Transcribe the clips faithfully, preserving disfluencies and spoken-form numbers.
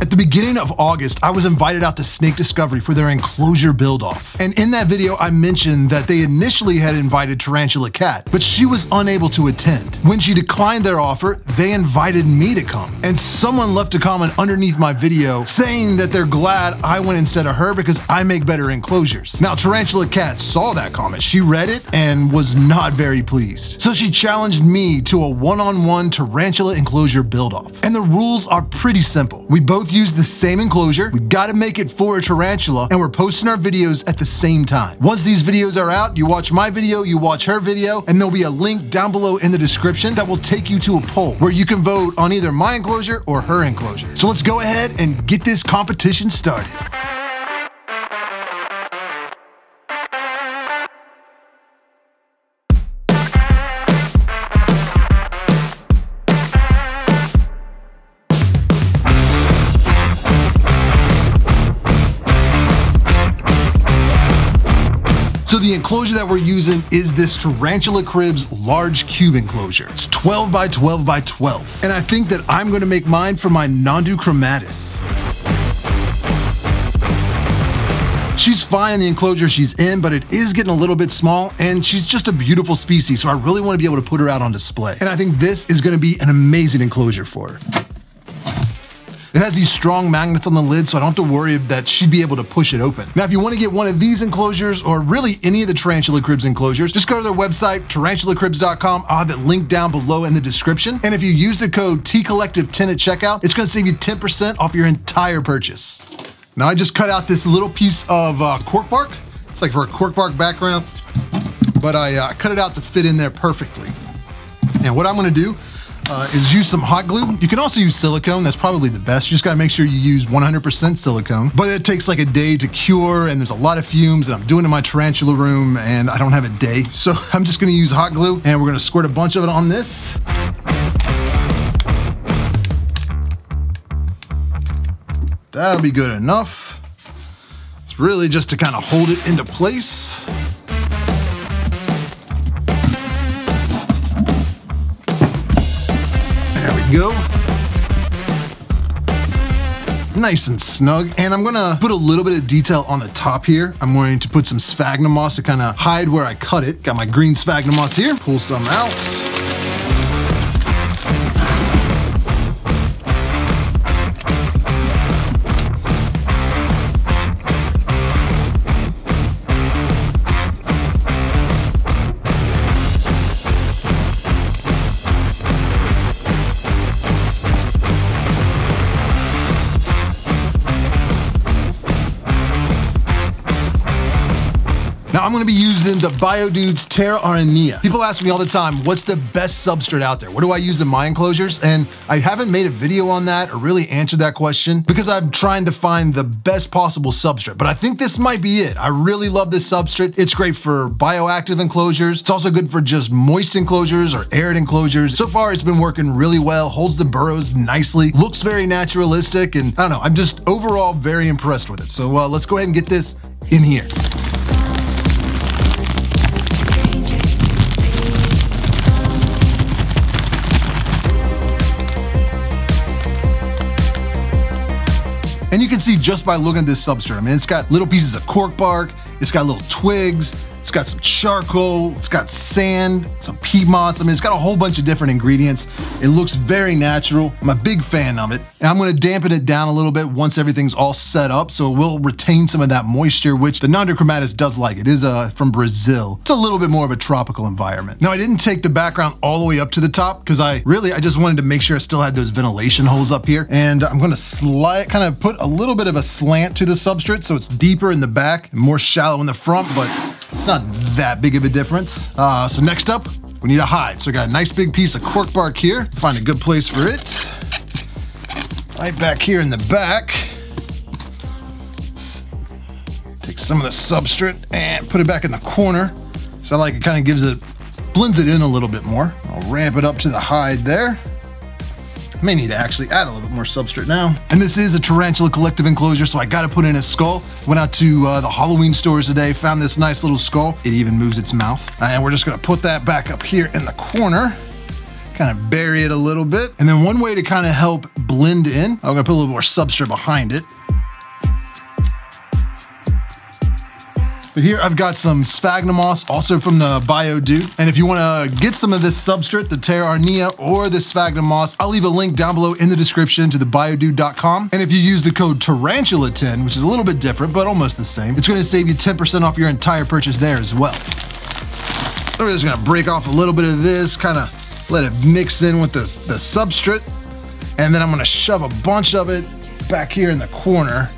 At the beginning of August, I was invited out to Snake Discovery for their enclosure build-off. And in that video, I mentioned that they initially had invited Tarantula Cat, but she was unable to attend. When she declined their offer, they invited me to come. And someone left a comment underneath my video saying that they're glad I went instead of her because I make better enclosures. Now, Tarantula Cat saw that comment. She read it and was not very pleased. So she challenged me to a one-on-one tarantula enclosure build-off. And the rules are pretty simple. We both use the same enclosure, we gotta make it for a tarantula, and we're posting our videos at the same time. Once these videos are out, you watch my video, you watch her video, and there'll be a link down below in the description that will take you to a poll where you can vote on either my enclosure or her enclosure. So let's go ahead and get this competition started. So the enclosure that we're using is this Tarantula Cribs large cube enclosure. It's twelve by twelve by twelve. And I think that I'm gonna make mine for my Nhandu chromatus. She's fine in the enclosure she's in, but it is getting a little bit small, and she's just a beautiful species, so I really wanna be able to put her out on display. And I think this is gonna be an amazing enclosure for her. It has these strong magnets on the lid, so I don't have to worry that she'd be able to push it open. Now, if you want to get one of these enclosures, or really any of the Tarantula Cribs enclosures, just go to their website, tarantula cribs dot com. I'll have it linked down below in the description. And if you use the code T collective ten at checkout, it's going to save you ten percent off your entire purchase. Now, I just cut out this little piece of uh, cork bark. It's like for a cork bark background, but I uh, cut it out to fit in there perfectly. Now, what I'm going to do Uh, is use some hot glue. You can also use silicone, that's probably the best. You just gotta make sure you use one hundred percent silicone, but it takes like a day to cure and there's a lot of fumes that I'm doing in my tarantula room and I don't have a day. So I'm just gonna use hot glue and we're gonna squirt a bunch of it on this. That'll be good enough. It's really just to kind of hold it into place. Go. Nice and snug, and I'm gonna put a little bit of detail on the top here. I'm going to put some sphagnum moss to kind of hide where I cut it. Got my green sphagnum moss here, pull some out. Now I'm gonna be using the Bio Dude's Terra Arenia. People ask me all the time, what's the best substrate out there? What do I use in my enclosures? And I haven't made a video on that or really answered that question because I'm trying to find the best possible substrate, but I think this might be it. I really love this substrate. It's great for bioactive enclosures. It's also good for just moist enclosures or arid enclosures. So far it's been working really well, holds the burrows nicely, looks very naturalistic, and I don't know, I'm just overall very impressed with it. So uh, let's go ahead and get this in here. And you can see just by looking at this substrate, I mean, it's got little pieces of cork bark, it's got little twigs, it's got some charcoal, it's got sand, some peat moss. I mean, it's got a whole bunch of different ingredients. It looks very natural. I'm a big fan of it. And I'm gonna dampen it down a little bit once everything's all set up, so it will retain some of that moisture, which the Nhandu chromatus does like. It is uh, from Brazil. It's a little bit more of a tropical environment. Now, I didn't take the background all the way up to the top, because I really, I just wanted to make sure I still had those ventilation holes up here. And I'm gonna slide, kind of put a little bit of a slant to the substrate, so it's deeper in the back and more shallow in the front, but it's not that big of a difference. Uh, so next up, we need a hide. So we got a nice big piece of cork bark here. Find a good place for it. Right back here in the back. Take some of the substrate and put it back in the corner. So I like it kind of gives it, blends it in a little bit more. I'll ramp it up to the hide there. May need to actually add a little bit more substrate now. And this is a tarantula collective enclosure, so I gotta put in a skull. Went out to uh, the Halloween stores today, found this nice little skull. It even moves its mouth. And we're just gonna put that back up here in the corner. kind of bury it a little bit. And then one way to kind of help blend in, I'm gonna put a little more substrate behind it. But here I've got some sphagnum moss, also from the Bio Dude. And if you wanna get some of this substrate, the Terra Arenia or the sphagnum moss, I'll leave a link down below in the description to the bio dude dot com. And if you use the code tarantula ten, which is a little bit different, but almost the same, it's gonna save you ten percent off your entire purchase there as well. We're just gonna break off a little bit of this, kinda let it mix in with this, the substrate. And then I'm gonna shove a bunch of it back here in the corner,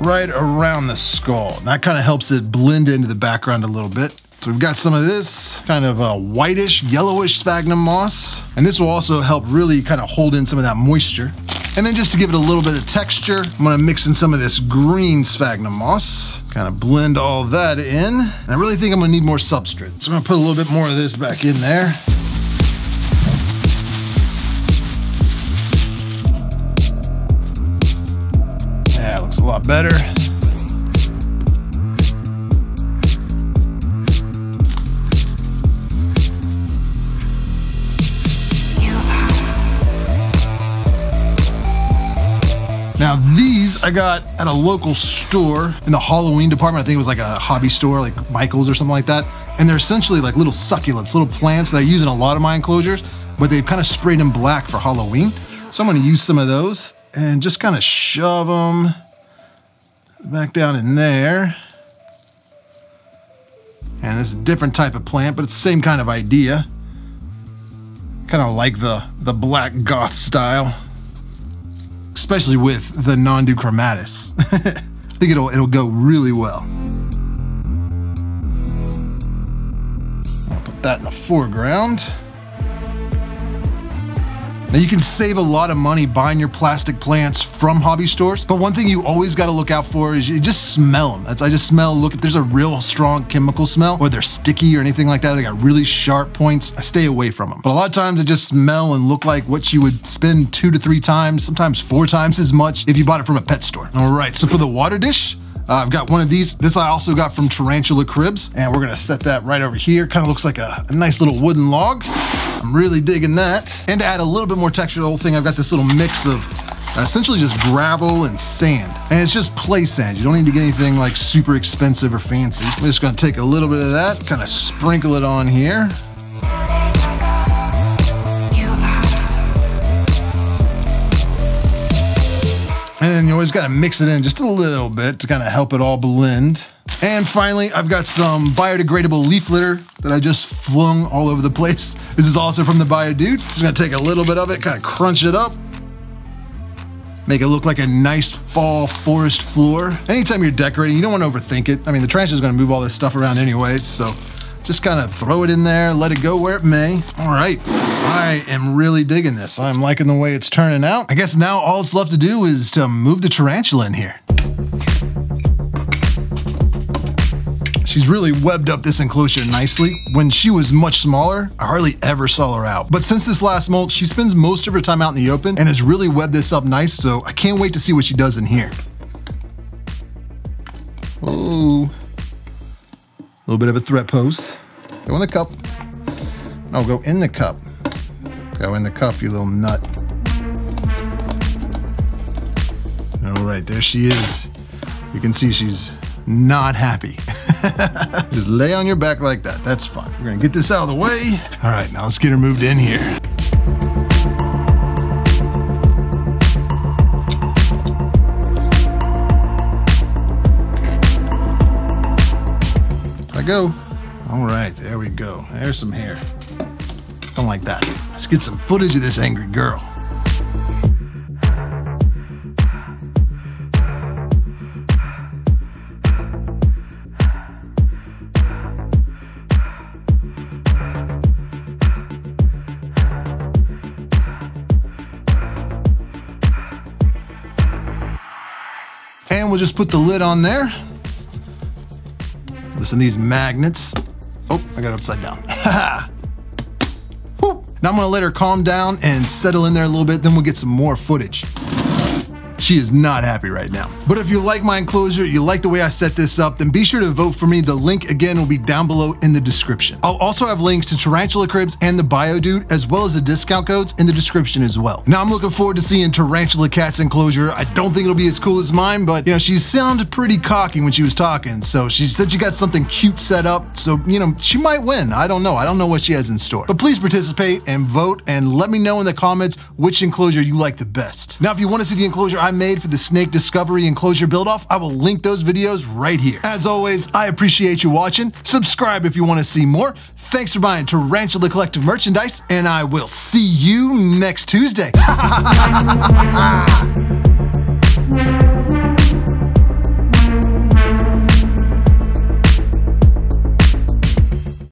right around the skull. That kind of helps it blend into the background a little bit. So we've got some of this kind of a whitish, yellowish sphagnum moss. And this will also help really kind of hold in some of that moisture. And then just to give it a little bit of texture, I'm gonna mix in some of this green sphagnum moss, kind of blend all that in. And I really think I'm gonna need more substrate. So I'm gonna put a little bit more of this back in there. A lot better. Now these I got at a local store in the Halloween department. I think it was like a hobby store, like Michael's or something like that. And they're essentially like little succulents, little plants that I use in a lot of my enclosures, but they've kind of sprayed in black for Halloween. So I'm gonna use some of those and just kind of shove them back down in there. And this is a different type of plant, but it's the same kind of idea. Kind of like the, the black goth style, especially with the Nhandu chromatus. I think it'll, it'll go really well. I'll put that in the foreground. Now you can save a lot of money buying your plastic plants from hobby stores, but one thing you always gotta look out for is you just smell them. That's, I just smell, look, if there's a real strong chemical smell or they're sticky or anything like that, they got really sharp points, I stay away from them. But a lot of times they just smell and look like what you would spend two to three times, sometimes four times as much if you bought it from a pet store. All right, so for the water dish, Uh, I've got one of these. This I also got from Tarantula Cribs, and we're gonna set that right over here. Kind of looks like a, a nice little wooden log. I'm really digging that. And to add a little bit more texture to the whole thing, I've got this little mix of uh, essentially just gravel and sand. And it's just play sand. You don't need to get anything like super expensive or fancy. I'm just gonna take a little bit of that, kind of sprinkle it on here. And then you always gotta mix it in just a little bit to kind of help it all blend. And finally, I've got some biodegradable leaf litter that I just flung all over the place. This is also from the Bio Dude. Just gonna take a little bit of it, kind of crunch it up. Make it look like a nice fall forest floor. Anytime you're decorating, you don't wanna overthink it. I mean, the trash is gonna move all this stuff around anyways, so just kind of throw it in there, let it go where it may. All right, I am really digging this. I'm liking the way it's turning out. I guess now all it's left to do is to move the tarantula in here. She's really webbed up this enclosure nicely. When she was much smaller, I hardly ever saw her out. But since this last molt, she spends most of her time out in the open and has really webbed this up nice, so I can't wait to see what she does in here. Oh. A little bit of a threat pose. Go in the cup. No, go in the cup. Go in the cup, you little nut. All right, there she is. You can see she's not happy. Just lay on your back like that, that's fine. We're gonna get this out of the way. All right, now let's get her moved in here. Go. All right, there we go. There's some hair. Something like that. Let's get some footage of this angry girl. And we'll just put the lid on there. Listen, these magnets. Oh, I got it upside down. Now I'm gonna let her calm down and settle in there a little bit, then we'll get some more footage. She is not happy right now. But if you like my enclosure, you like the way I set this up, then be sure to vote for me. The link again will be down below in the description. I'll also have links to Tarantula Cribs and the Bio Dude, as well as the discount codes in the description as well. Now I'm looking forward to seeing Tarantula Cat's enclosure. I don't think it'll be as cool as mine, but you know, she sounded pretty cocky when she was talking. So she said she got something cute set up. So, you know, she might win. I don't know. I don't know what she has in store, but please participate and vote and let me know in the comments which enclosure you like the best. Now, if you want to see the enclosure I made for the Snake Discovery enclosure build off, I will link those videos right here. As always, I appreciate you watching. Subscribe if you want to see more. Thanks for buying Tarantula Collective merchandise, and I will see you next Tuesday.